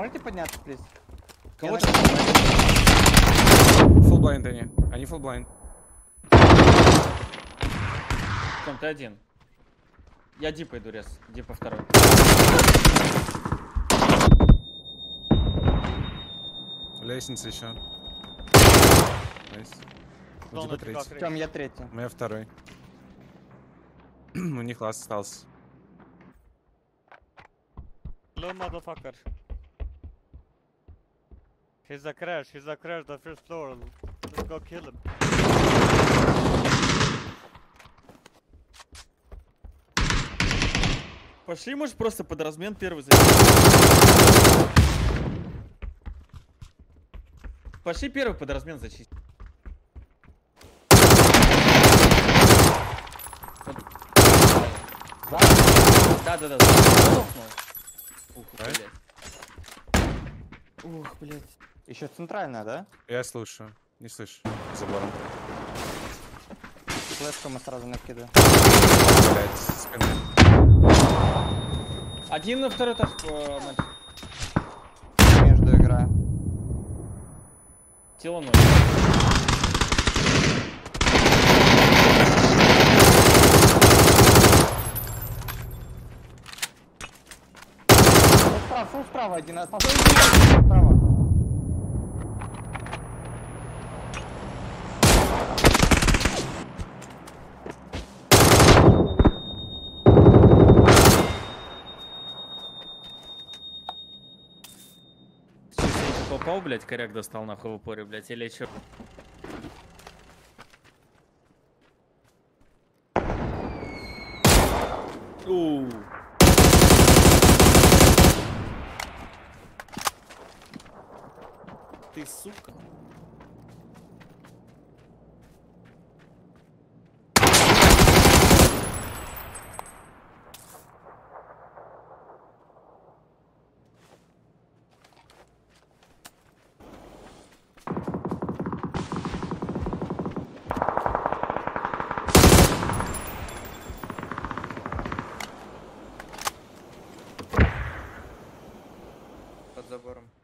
Можете подняться, плиз? Кого-то? Фуллблайнд они. Они фуллблайнд. Том, ты один. Я Дипа иду рез. Дипа второй. Лестница еще. Дипа третий. Том, я третий. У меня второй. У них ласт остался. No motherfucker. He's a crash the first floor. Let's go kill him. Пошли, может, просто под размен первый зачистить. Пошли первый под размен зачистить. Да-да-да. Ух, блядь. Ух, блядь. Еще центральная, да? Я слышу. Не слышу. Забором. Флешку мы сразу накидываем. Блядь, спины. Один на второй этаж. Между игра. Тело 0. Фул справа один, а потом справа. Попал, блять, коряк достал нахуй в упоре, блять, или чё? Ты сука. Под забором.